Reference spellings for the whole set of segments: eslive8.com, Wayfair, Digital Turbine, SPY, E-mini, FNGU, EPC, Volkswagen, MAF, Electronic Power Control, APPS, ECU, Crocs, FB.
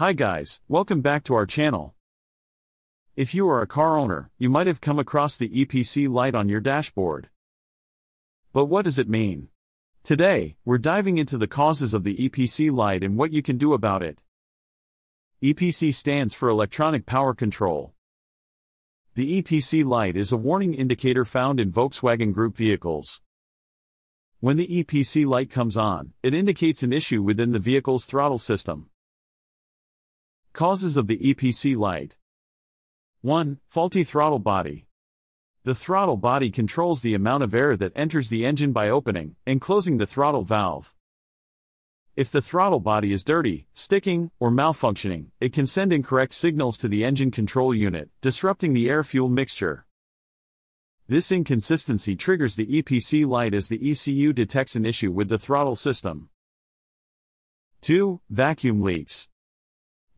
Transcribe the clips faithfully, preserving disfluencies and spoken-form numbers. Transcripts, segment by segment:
Hi guys, welcome back to our channel. If you are a car owner, you might have come across the E P C light on your dashboard. But what does it mean? Today, we're diving into the causes of the E P C light and what you can do about it. E P C stands for Electronic Power Control. The E P C light is a warning indicator found in Volkswagen Group vehicles. When the E P C light comes on, it indicates an issue within the vehicle's throttle system. Causes of the E P C light. one. Faulty throttle body. The throttle body controls the amount of air that enters the engine by opening and closing the throttle valve. If the throttle body is dirty, sticking, or malfunctioning, it can send incorrect signals to the engine control unit, disrupting the air-fuel mixture. This inconsistency triggers the E P C light as the E C U detects an issue with the throttle system. two. Vacuum leaks.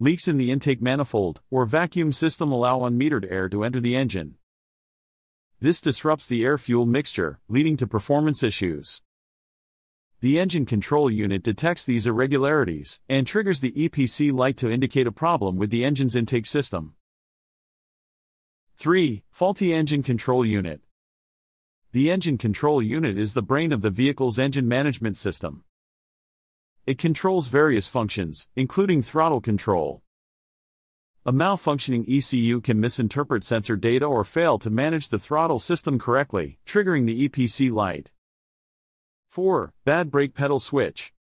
Leaks in the intake manifold or vacuum system allow unmetered air to enter the engine. This disrupts the air-fuel mixture, leading to performance issues. The engine control unit detects these irregularities and triggers the E P C light to indicate a problem with the engine's intake system. three. Faulty engine control unit. The engine control unit is the brain of the vehicle's engine management system. It controls various functions, including throttle control. A malfunctioning E C U can misinterpret sensor data or fail to manage the throttle system correctly, triggering the E P C light. four. Bad brake pedal switch.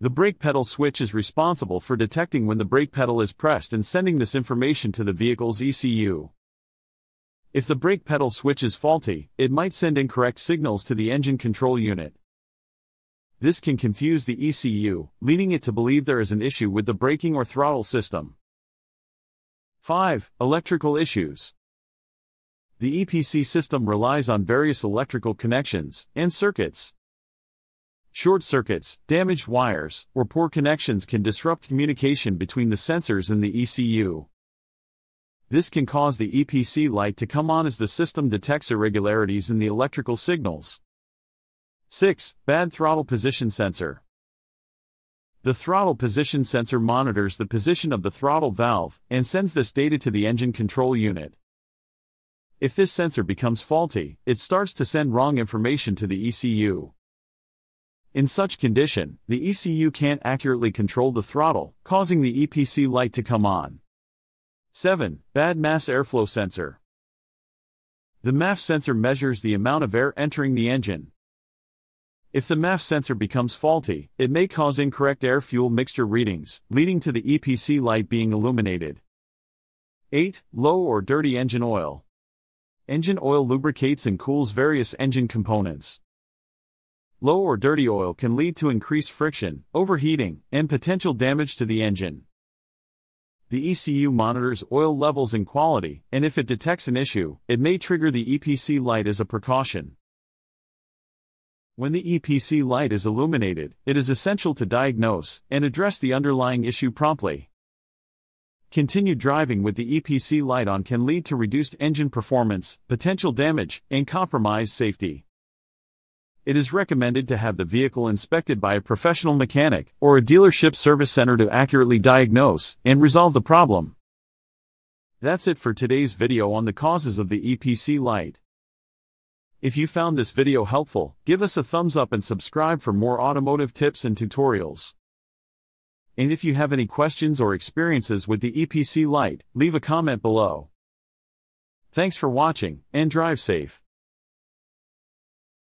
The brake pedal switch is responsible for detecting when the brake pedal is pressed and sending this information to the vehicle's E C U. If the brake pedal switch is faulty, it might send incorrect signals to the engine control unit. This can confuse the E C U, leading it to believe there is an issue with the braking or throttle system. five. Electrical issues. The E P C system relies on various electrical connections and circuits. Short circuits, damaged wires, or poor connections can disrupt communication between the sensors and the E C U. This can cause the E P C light to come on as the system detects irregularities in the electrical signals. six. Bad throttle position sensor. The throttle position sensor monitors the position of the throttle valve and sends this data to the engine control unit. If this sensor becomes faulty, it starts to send wrong information to the E C U. In such condition, the E C U can't accurately control the throttle, causing the E P C light to come on. seven. Bad mass airflow sensor. The M A F sensor measures the amount of air entering the engine. If the M A F sensor becomes faulty, it may cause incorrect air-fuel mixture readings, leading to the E P C light being illuminated. eight. Low or dirty engine oil. Engine oil lubricates and cools various engine components. Low or dirty oil can lead to increased friction, overheating, and potential damage to the engine. The E C U monitors oil levels and quality, and if it detects an issue, it may trigger the E P C light as a precaution. When the E P C light is illuminated, it is essential to diagnose and address the underlying issue promptly. Continued driving with the E P C light on can lead to reduced engine performance, potential damage, and compromised safety. It is recommended to have the vehicle inspected by a professional mechanic or a dealership service center to accurately diagnose and resolve the problem. That's it for today's video on the causes of the E P C light. If you found this video helpful, give us a thumbs up and subscribe for more automotive tips and tutorials. And if you have any questions or experiences with the E P C light, leave a comment below. Thanks for watching, and drive safe.